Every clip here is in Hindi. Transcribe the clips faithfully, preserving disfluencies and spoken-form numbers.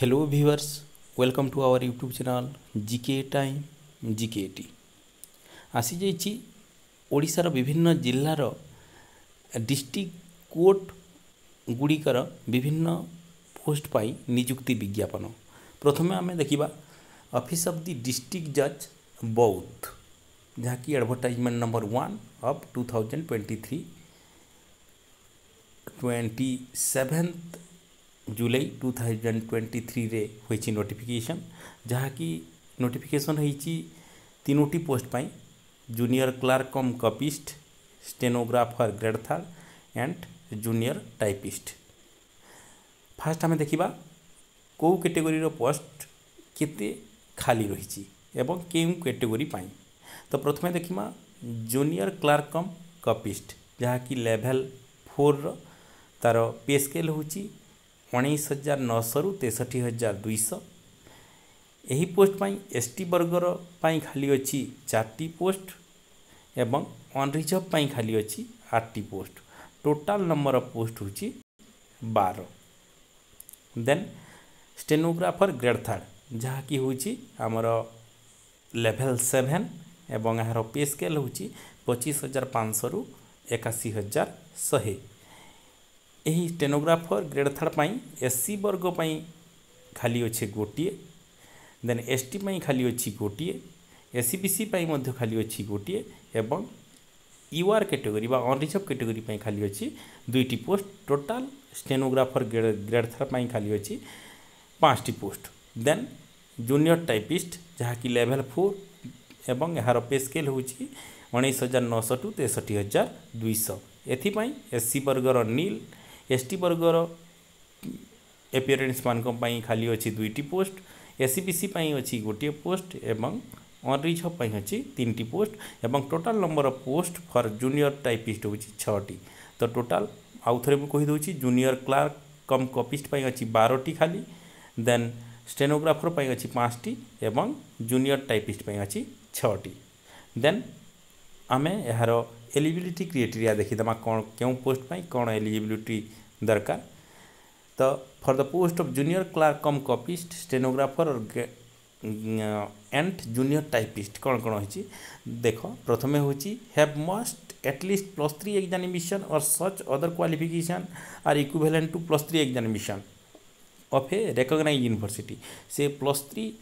Hello viewers, welcome to our YouTube channel GK time GK टी आसी जाइछि ओडिशार विभिन्न जिल्लार डिस्ट्रिक्ट कोर्ट गुड़िकर विभिन्न पोस्ट पाई नियुक्ति विज्ञापन। प्रथमे आमे देखिबा ऑफिस ऑफ द डिस्ट्रिक्ट जज बौद्ध, जहाँकि advertisement number one of two thousand twenty three twenty seventh July two thousand twenty three रे होइछि नोटिफिकेशन, जहाँ की नोटिफिकेशन होइछि तीनोटी पोस्ट पाई junior clerk cum copyist, stenographer grade third and junior typist. First आम देखा कौ कैटेगोरी रो पोस्ट केते खाली रही एवं केउ कैटेगोरी पाई। तो प्रथम देखिमा जूनियर क्लार्क कम कॉपिस्ट, जहाँ की लेवल फोर रो तार पे स्केल होछि उन्नीस हजार नौश रु तेसठी हजार दुईश। यही पोस्ट पाई एस टी वर्गर पाई खाली अच्छी चार्टी पोस्ट एवं अनरिजर्व पाई खाली अच्छी आठटी post. Total number of post हो बार। देन स्टेनोग्राफर ग्रेड थर्ड, जहाँ की होमर लेवल सेभेन एवं यार पे स्केल हो पचीस हजार पाँच सौ रु एकाशी हजार शहे। यही स्टेनोग्राफर ग्रेड थर्ड पाई एससी वर्ग पाई खाली अच्छे गोटे, देन एसटी पाई खाली अच्छी गोटे, एससीबीसी पाई मध्य खाली अच्छी गोटे एवं यूआर कैटेगरी बा अनरिजर्व कैटेगरी पाई खाली अच्छी दुईटी post. Total stenographer grade grade third पाई खाली अच्छी पाँचटी पोस्ट। देन जूनियर टाइपिस्ट, जहाँ की लेवल फोर एवं यार पे स्केल हो उन्नीस हजार नौश टू तेसठी हजार दुईश। एथिपाई एससी वर्गर नील, एसटी वर्गर एपियरेन्स मानी खाली अच्छी दुईटी पोस्ट, एससीबीसी पाई अच्छी गोटे पोस्ट एवं अनरिजर्व पाई अच्छी तीन टी पोस्ट एवं total number of post for junior typist हो छटी। तो टोटाल आउ थे मुझे जूनियर क्लार्क कम कॉपिस्ट पाई अच्छी बारटी खाली, देन स्टेनोग्राफर पाई अच्छी पाँचटी एवं जूनियर टाइपिस्ट पाई अच्छी छटी। देन आमे यार एलिजिबिलिटी क्राइटेरिया देखीदमा कौन क्यों पोस्ट पाई कौन एलिजिबिलिटी दरकार। तो for the post of junior clerk cum copyist, stenographer and junior typist कौन कौन हो देख। प्रथम have must at least plus three examination और such other qualification are equivalent to plus three examination of a recognised university. से प्लस थ्री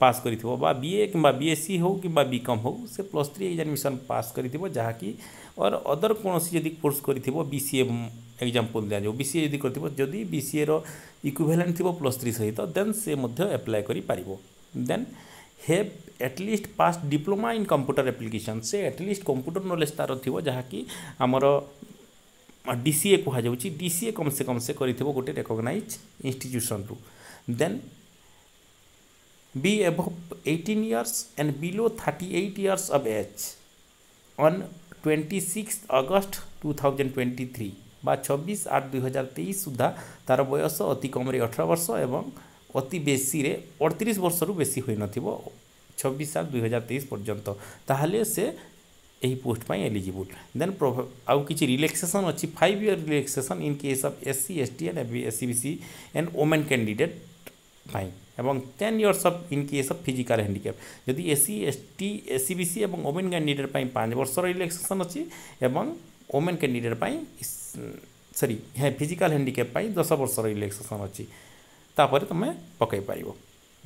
पास करी थी बा बीए किंबा बीएससी हो किंबा बीकॉम हो से प्लस थ्री एग्जामिनेशन पास करी थी, जहाँ की और अदर कौन सी जदि कोर्स करी थी बीसीए एग्जांपल दिया जाओ बीसीए जदि करथिबो जदि बीसीए रो इक्विवेलेंट थी प्लस थ्री सहित देन से मध्य अप्लाई करी पारिबो। Then have at least pass diploma in computer application, से एटलिस्ट कंप्यूटर नॉलेज तार थी, जहाँ की आमर डीसीए कह जाऊँगी डीसीए कम से कम से करी थी गोटे रिकॉग्नाइज इंस्टीट्यूशन रु। Then be above eighteen years and below thirty eight years of age on twenty six August two thousand twenty three बा छब्बीस आठ दुई हजार तेईस सुधा तार बयस अति कम अठारह वर्ष एवं अति बेसी रे अड़तीस वर्ष रु बेसी होई नथिबो छब्बीस आठ दुई हजार तेईस पर्यंत, ताहले से यही पोस्ट पाई एलिजिबल। देन आउ किसी रिलैक्सेशन अच्छी five year relaxation in case of SC ST and SCBC and women candidate पाई एवं ten years of in case of physical handicap. यदि एससी एसटी एससीबीसी एवं वोमेन कैंडिडेट पाई पाँच वर्ष रिलैक्सेशन अच्छी एवं वोमेन कैंडिडेट पाई सॉरी है फिजिकल हैंडिकैप पाई दस वर्ष रिलैक्सेशन अच्छी तापर तुम्हें पकई पारिबो।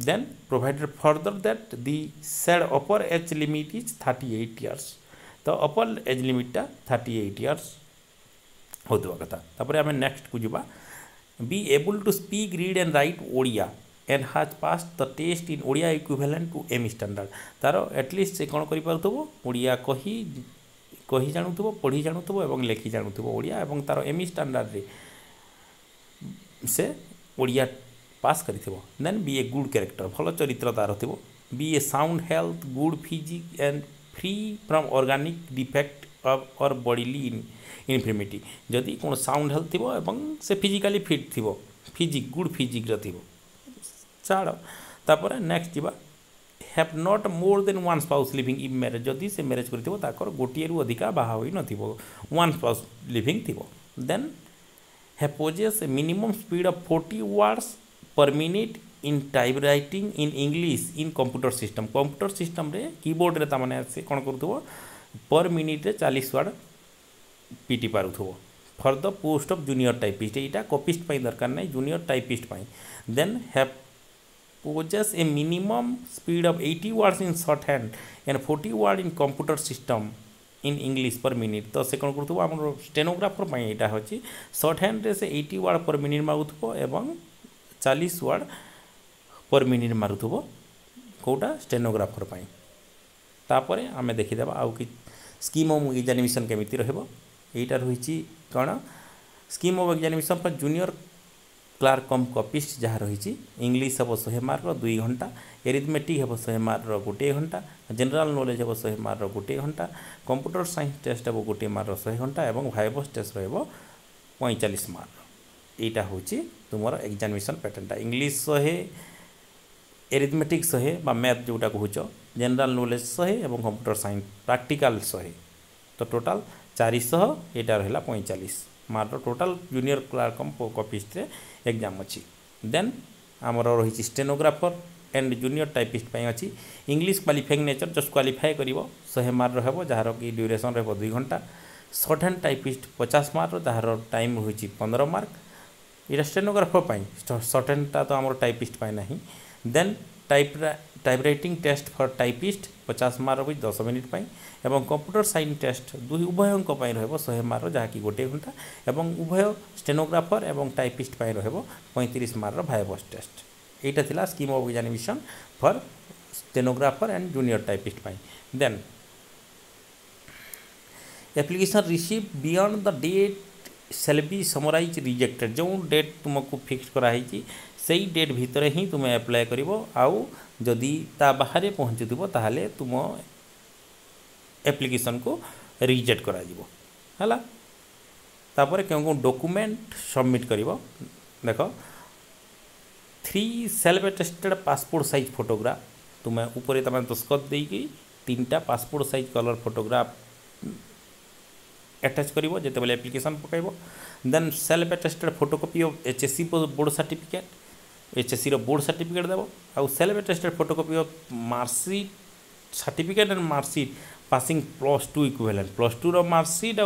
Then provided further that the said upper age limit is thirty eight years, तो अपर एज लिमिटा थर्टी एट इयर्स होदवा कथा। तापर आमे नेक्स्ट को जिबा be able to speak read and write Odia and has pass the test in Odia equivalent to M standard. तार एटलिस्ट से कौन करा कही कही जानुथबो पढ़ी जानुथबो एवं लेखि जानुथबो ओडिया एवं तार एम स्टैंडर्ड रे से ओडिया पास करिथिबो। Then be a good character भल चरित्र तार थिबो, be a sound health good physique and free from organic defect or bodily infirmity. जदि कौन साउंड हेल्थ थिबो एवं से फिजिकली फिट थिबो फिजिक गुड फिजिक रे थिबो छाड़। तापर नेक्स्ट जीवा have not more than one spouse living in marriage, जदि से मैरिज करिथिबो ताकर गोटिए रु अधिका बाहा होई नथिबो वन स्पाउस लिविंग थिबो। Then have possess minimum speed of forty words per minute in type writing in English in computer system computer system रे कीबोर्ड रे तामाने से कौन करूथबो पर मिनिट रे चालीस वर्ड पीटी पारुथबो for the post of junior typist एटा कॉपिस्ट पई दरकार नै जूनियर टाइपिस्ट पई then have possess a minimum speed of अस्सी words in short hand and चालीस word in computer system in English per minute तो से कौन करूथबो हमरो स्टेनोग्राफर पई एटा होची शॉर्ट हैंड रे से अस्सी वर्ड पर मिनिट मागुथबो एवं चालीस वर्ड पर मिनिट मारुथबो कोटा स्टेनोग्राफर पाई तापरे आमे देखि देबा आ कि स्कीम ऑफ एग्जामिनेशन केमिति रहबो एटा रहिछि कोन स्कीम ऑफ एग्जामिनेशन पर जूनियर क्लार्क कम कॉपिस्ट जहा रहिछि इंग्लिश हबो सौ मार्क रो दो घंटा एरिथमेटिक हबो सौ मार्क रो एक घंटा जनरल नॉलेज हबो सौ मार्क रो एक घंटा कंप्यूटर साइंस टेस्ट हबो एक मार्क रो सौ घंटा एवं वाइवस टेस्ट रहबो पैंतालीस मार्क एटा होछि तुमर एग्जामिनेशन पैटर्नटा इंग्लिश सौ एरिथमेटिक सौ बा मैथ जोटा कहुच जनरल नॉलेज सौ और कंप्यूटर साइंस प्रैक्टिकल सौ तो टोटाल चार सौ एटा रहला पैंतालीस mark total junior clerk cum copyist रे एग्जाम अछि देन हमर रहिछि स्टेनोग्राफर एंड जूनियर टाइपिस्ट पई अछि English qualifying nature just qualify करिवो सौ मार्क रहबो जहार की ड्यूरेशन रहबो दो घंटा शॉर्ट हैंड टाइपिस्ट पचास मार्क जहार टाइम होछि पंद्रह मार्क इरा स्टेनोग्राफर पई शॉर्ट हैंड ता तो हमर टाइपिस्ट पई नाही then type type writing test for typist पचास मार्क भी दस मिनिट पाई एवं कंप्यूटर साइंस टेस्ट दुई उभयों रहा सौ मार्क जहाँकि गोटे घंटा एवं उभय स्टेनोग्राफर एवं टाइपिस्ट रहा पैंतीस मार्क वाइवस टेस्ट एटा थिला scheme of examination for stenographer and junior typist पाई then application received beyond the date shall be summarily rejected जो डेट तुमको फिक्स कराई से ही डेट भितर ही तुम एप्लाय कर आदि ता बाहर पहुँचुव ताहले तुम एप्लिकेशन को रिजेक्ट कराला क्यों डॉक्यूमेंट सबमिट कर देख three self attested passport size photograph तुम ऊपर तुम दस्खत देकी तीन टा passport size colour photograph attach करिवो जेतेबेले एप्लिकेशन पकाइबो then self attested photocopy of HSC board certificate HSC रो बोर्ड सर्टिफिकेट देबो आ self attested photocopy of marksheet certificate and marksheet passing plus two equivalent plus two रो मार्कशीट आ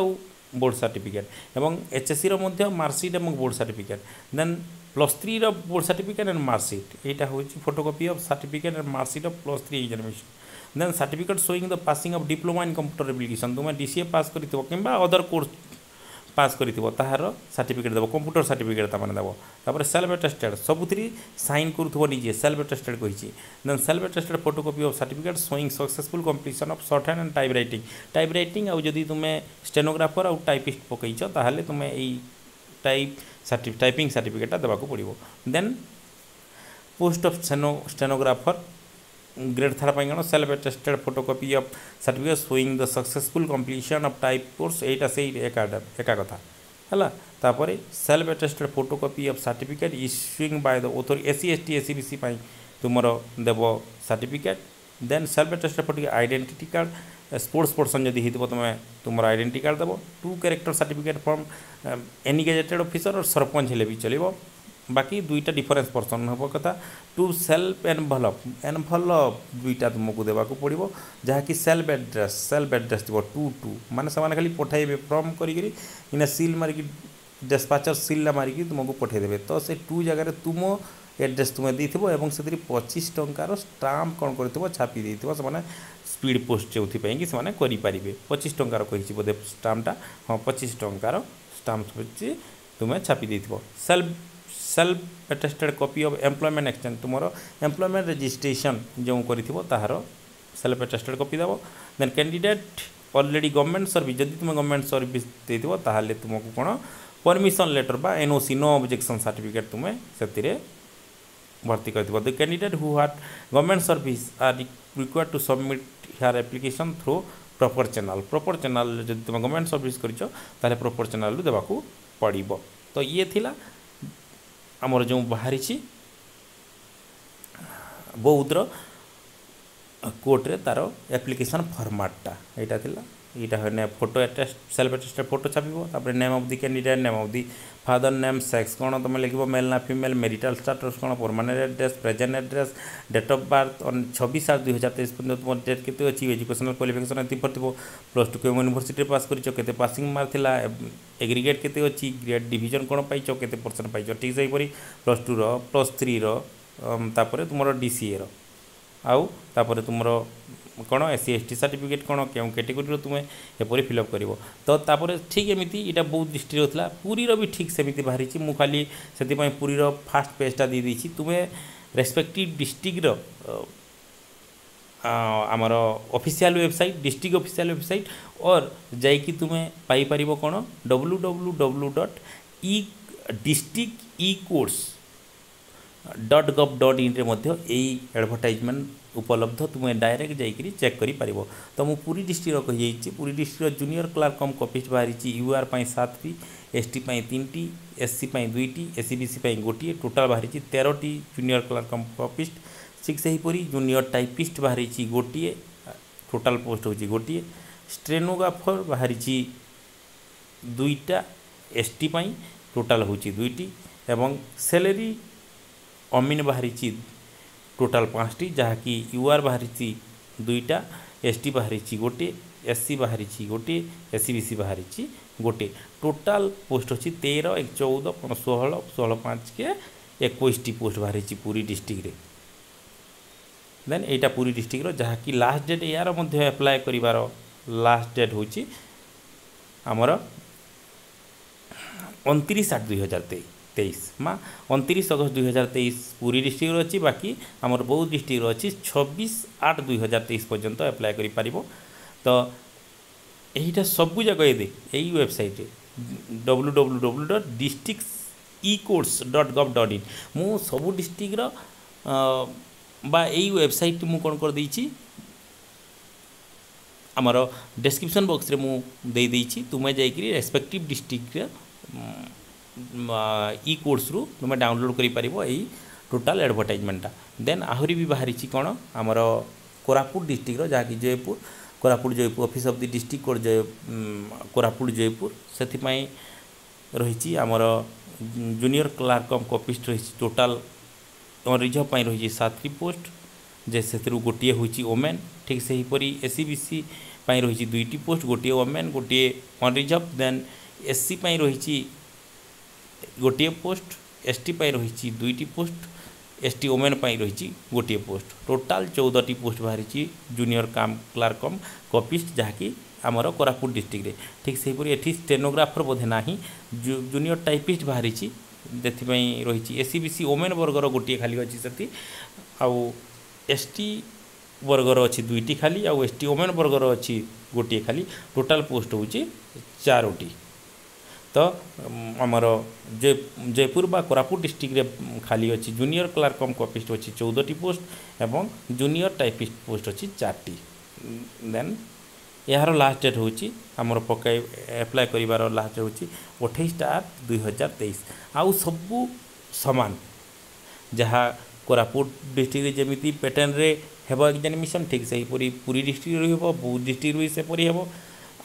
बोर्ड सर्टिफिकेट एवं एचएससी रो मध्ये मार्कशीट एवं board certificate then plus three row board certificate and marksheet एटा होछि photocopy of certificate and marksheet of plus three examination then certificate showing the passing of diploma in computer application तुम डीसीए पास करितबो किंबा अदर कोर्स पास करितबो ताहार सर्टिफिकेट देबो कंप्यूटर सर्टिफिकेट तामाने देबो तापर सेल्फ अटेस्टेड सबुथरी साइन करथबो निजे सेल्फ अटेस्टेड कहिछि then self attested photocopy of certificate showing successful completion of short hand and type writing type writing आ जदि तुम स्टेनोग्राफर और टाइपिस्ट पकइछो ताहाले तुम एई टाइप सर्टिफिकेट टाइपिंग सर्टिफिकेटटा देबाको पड़िबो then post of stenographer grade third पाई कौन self attested photocopy of certificate showing the successful completion of type course एटा से एका एका कथा हला तापरे self attested photocopy of certificate issuing by the author SC ST SCBC पाई तुमरो देबो certificate then self attested photo identity card sports person जदि हितबो तुम तुम आइडेंटिटी कार्ड देबो two character certificate from any gazetted officer or sarpanch हेले भी चलिबो बाकी दुईटा डिफरेंस पर्सन हम कथा टू सेल्फ एनभलप एनभलप दुईटा तुमको देवाक पड़ो जहाँकि सेल्फ एड्रेस सेल्फ एड्रेस थी टू टू माने से खाली पठाइबे फ्रम करना सिल मारिकी डिस्पैचर सिल्ला मारिकी तुमको पठाइबे तो से टू जगह तुम एड्रेस तुम्हें देव से पचीस टंकार स्टाम्प कौन कर छापी देने स्पीड पोस्ट जो करेंगे पचीस टंकार कही बोधे स्टाम्पटा हाँ पचीस टंकार स्टाम्प तुम्हें छापी देव self self attested copy of employment exchange तुम एम्प्लॉयमेंट रजिस्ट्रेशन जो कर सेल्फ अटेस्टेड कॉपी देव then candidate already government service जब तुम गवर्नमेंट सर्विस देव ताहले तुमको कौन परमिशन लेटर बा एनओसी नो ऑब्जेक्शन सर्टिफिकेट तुम्हें से भर्ती कर the candidate who are government service are required to submit here application through proper channel proper channel जब तुम गवर्नमेंट सर्विस कर प्रॉपर चैनल देवाकू पड़ो तो ये थिला आमर जो बाहरी बौद्धर कोर्ट रे तार एप्लिकेशन फॉर्मेट टा एटा थिला यहाँ photo attest self attested photo छाप name of the candidate name of the father name sex कौन तुम लिख मेल ना फीमेल मेरिटाल स्टेटस कौन permanent address present address date of birth छब्बीस आठ दुई हजार तेईस पर्यटन तुम डेट के अच्छी एजुकेशनल क्वालिफिकेशन ये थोड़ा प्लस टू क्यों यूनिवर्सिटी पास करते पासिंग मार्क था एग्रीगेट के अच्छी ग्रेड डिविजन कौन पाई के परसेंट पाई ठीक से प्लस टू रो प्लस थ्री रो तुम डीसीए रो आउ तापर तुम कौन S C S T certificate कौन क्यों कैटेगोरी तुम्हें एपरी फिलअप कर तो तापर ठीक एमती यहाँ बहुत डिस्ट्रिक्ट होता पुरीर भी ठीक सेमती बाहरी मु खाली से पुरीर फास्ट पेजटा दे तुम्हें रेस्पेक्टिव डिस्ट्रिक्ट आमर official website district official website और जाकि तुम्हें पाइपर कौन W W W dot E district ecourts dot gov dot in यही एडभर्टाइजमेंट उपलब्ध तुम्हें डायरेक्ट जाइकरी चेक करी पारिबो। तो मु पूरी डिस्ट्रिक्ट रही पूरी district junior clerk cum copies बाहरी यूआर पाई सात टी एस टी पाई तीन टी एस सी पाई दुई टी एस सी बी सी पाई गोटे टोटाल बाहरी तेरह टी जूनियर क्लार्क कम कॉपीज ठीक से जूनियर टाइपिस्ट बाहरी गोटे टोटाल पोस्ट होची गोटे स्टेनोग्राफर बाहरी दुईटा एस टी पाई टोटाल होची दुईटी एवं सैलरी अमीन बाहरी टोटाल पाँच टी जहाँकि यूआर बाहरी दुईटा एस टी बाहरी गोटे एस सी बाहरी गोटे एस सी बी सी बाहरी गोटे टोटाल पोस्ट अच्छी तेरह एक चौदह षोहल षोह पाँच के इक्कीस टी पोस्ट बाहरी पूरी डिस्ट्रिक्ट देन यहाँ पूरी डिस्ट्रिक्ट जहाँकि लास्ट डेट यार मध्य अप्लाई करिवार लास्ट डेट होची आमर उनतीस आठ दुई हजार तेईस तेईस माँ उनतीस अगस्त दुई हजार तेईस पूरी डिस्ट्रिक्ट अच्छी बाकी आमर बौद्ध डिस्ट्रिक्ट अच्छी छब्बीस आठ दुई हजार तेईस पर्यंत एप्लाय करि पारिबो। तो यहीटा सबू जाक ये यही website W W W dot district ecourts dot gov dot in मु सबू डिस्ट्रिक्ट बा यही वेबसाइट मु कौन कर देछि आमर डिस्क्रिप्शन बॉक्स रे मु दे देछि तुमे जाइकरी रेस्पेक्टिव डिस्ट्रिक्ट इ कोर्स रु तुम डाउनलोड करि पारिबो एई टोटाल एडवर्टाइजमेंटा। देन आहुरी भी बाहरी कौन आमर कोरापुट डिस्ट्रिक्ट जहाँकि Jeypore Koraput Jeypore office of the district court जय कोरापुट जयपुर सेथिपाई रही आमर जूनियर क्लार्क कम कॉपीस्ट रही टोटाल रिजर्व पाई रही सातटी पोस्ट जे से गोटे होमेन ठीक से एस सी बी सी रही दुईटी पोस्ट गोटे ओमेन गोटे अनरिजर्व देन एस सी रही गोटे पोस्ट एस टी रही दुईटी पोस्ट एस टी ओमेन रही गोटे पोस्ट टोटाल चौदह टी पोस्ट बाहरी जूनियर काम क्लार्क कम कॉपीस्ट जहाँकि आमर कोरापुट डिस्ट्रिक्ट ठीक से ये स्टेनोग्राफर बोधे ना जु, जूनियर टाइपिस्ट बाहरी रही S C B C women वर्गर गोटे खाली अच्छी से आउ एस टी वर्गर अच्छी दुईटी खाली आउ एस टी ओमेन वर्गर अच्छी गोटे खाली टोटाल पोस्ट हो चारोटी। तो आमर जय जयपुर बा कोरापुट डिस्ट्रिक्ट खाली अच्छी जूनियर क्लार्क कम कॉपीस्ट अच्छी चौदह टी पोस्ट एवं जूनियर टाइपिस्ट पोस्ट अच्छी चार देन यार लास्ट डेट होची आमर पकाई एप्लाई करिवार लास्ट डेट होची अट्ठाईस आठ दुई हजार तेईस आउ सबू सामान जहाँ कोरापुट डिस्ट्रिक्ट जमीती पैटर्न रे हेबो एग्जामिनेशन ठीक से पूरी पूरी डिस्ट्रिक्ट रही बौद्ध डिस्ट्रिक्ट रही सेपरी हेबो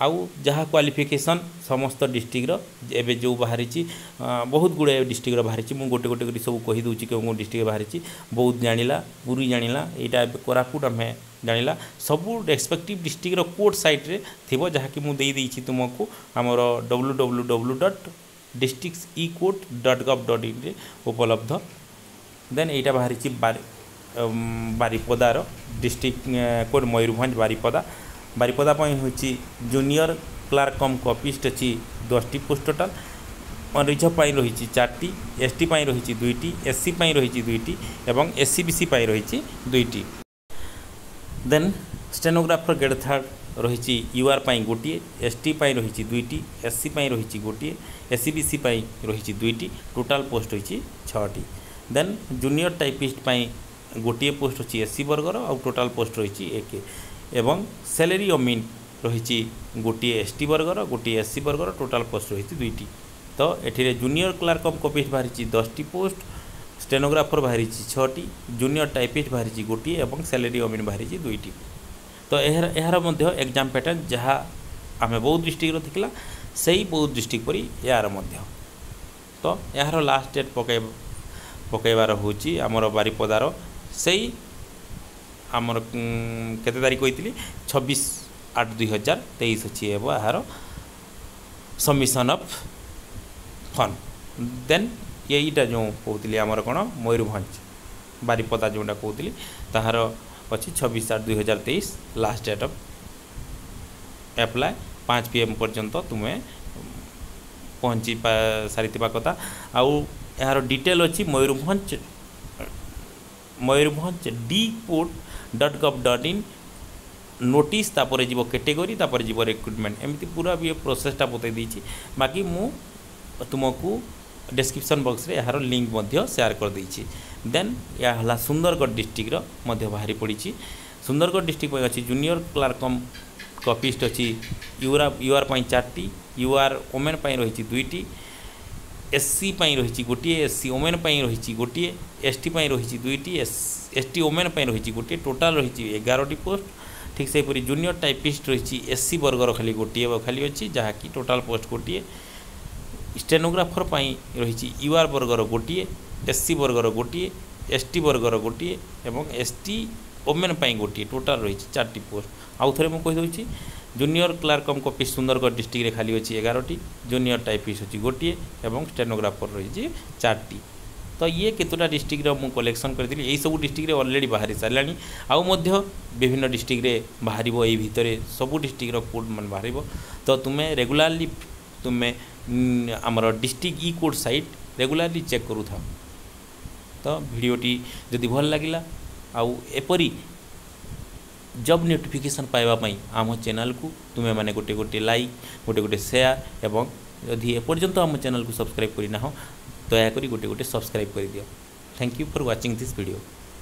आउ जहाँ क्वालिफिकेशन समस्त डिस्ट्रिक्ट एवं जो बाहरी बहुत गुड़े डिस्ट्रिक्ट बाहरी मुझे गोटे गोटे सब कही दूसरी क्यों डिस्ट्रिक्ट बाहरी बौद्ध जानिला पुरी जानिला यहाँ कोरापुट आम जानिला सबू रेस्पेक्टिव डिस्ट्रिक्ट कोर्ट सैट्रे थी जहाँकि मुझे तुमको आमर W W W dot district ecourt dot gov dot in उपलब्ध। देन यहाँ बाहरी बारीपदार डिस्ट्रिक्ट कोर्ट मयूरभंज बारीपदा बारीपदा होची जूनियर क्लार्क कम कॉपीस्ट अच्छी दस टी पोस्ट टोटाल और रिजर्व पाई रही चार एस टी रही दुईटी एस सी रही दुईटी एवं एस सी बी सी रही दुईटी देन स्टेनोग्राफर ग्रेड थर्ड रही यूआर पाई गोटे एस टी रही दुईटी एस सी रही गोटे एस सी बी सी रही दुईटी टोटाल पोस्ट होची छटी देन जूनियर टाइपिस्ट गोटे पोस्ट अच्छी एस सी वर्गर और टोटाल पोस्ट रही एक एवं सैलरी अमीन रही गोटे एस टी वर्गर गोटे एस सी वर्गर टोटाल पोस्ट रही दुईटी। तो ये जूनियर क्लार्क कम कॉपीस्ट बाहरी दस टी पोस्ट स्टेनोग्राफर बाहरी छटी जूनियर टाइपिस्ट बाहरी गोटे एवं सैलरी अमीन बाहरी दुईटी। तो यार मध्य एग्जाम पैटर्न जहाँ आम बौद्ध डिस्ट्रिक्ट देखला से बौद्ध डिस्ट्रिक्ट परी यार मध्य तो यार लास्ट डेट पक पकईबार हूँ आमर बारिपदार से आमर केते तारीख होती छब्बीस आठ दुई हजार तेईस अच्छी यार सबमिशन ऑफ फन देन यहीटा जो कहती आमर कौन मयूरभंज बारिपदा जोटा कहती ताहार अच्छी छब्बीस आठ दुई हजार तेईस लास्ट डेट ऑफ एप्लाय पाँच पी एम पर्यंत तुम्हें पहुँची सारी कथा आउ यार डिटेल अच्छी मयूरभंज मयूरभंज डी पोर्ट dot gov dot in notice जीव कैटेगरी तापर जीव रिक्रुटमेंट एमती पूरा भी प्रोसेसटा बतई देछि बाकी मु तुमको डिस्क्रिप्शन बॉक्स रे यार लिंक मध्य शेयर कर देछि देन या हला सुंदरगढ़ डिस्ट्रिक्ट रो मध्य बाहरी पड़ी सुंदरगढ़ डिस्ट्रिक्ट में अच्छी जूनियर क्लार्क कॉपीस्ट अच्छी यूआर यूआर पई चारटी यूआर वुमेन पई रही दुईटी एससी पई रही गोटे एससी वुमेन पई रही गोटे एसटी पई रही दुईटी एसटी वुमेन पई रही गोटे टोटाल रही एगारोटी पोस्ट ठीक से पूरी जूनियर टाइपिस्ट रही एससी वर्गर खाली गोटे खाली अच्छी जहाँकि टोटाल पोस्ट गोटे स्टेनोग्राफर पाई रही यूआर वर्गर गोटे एससी वर्गर गोटे एसटी वर्गर गोटे एवं एसटी ओमेन पाई गोटे टोटाल रही चार्टी पोस्ट आउ थे मुझे junior clerk cum copy Sundargarh district खाली अच्छी एगारोटी जूनियर टाइपिस्ट अच्छी गोटे और स्टेनोग्राफर रही चार्टी तो ये केतोटा डिस्ट्रिक्ट रे मु कलेक्शन करथिली एई सब डिस्ट्रिक्ट रे ऑलरेडी बाहरी सारलानी आउ मध्य विभिन्न डिस्ट्रिक्ट रे बाहरिबो एई भितरे सब डिस्ट्रिक्ट रो कोड मन बाहरिबो तो तुमे रेगुलरली तुमे हमर district ecourt site regularly check करू था तो वीडियोटी जदि भल लागिला आउ एपरी जॉब नोटिफिकेशन पाइबा पई आम चैनल को तुमे माने गोटे गोटे लाइक गोटे गोटे शेयर एवं यदि एपर्यंत आम चैनल को सब्सक्राइब करिना हो दयाकोरी गोटे गोटे सब्सक्राइब कर दियो। Thank you for watching this video.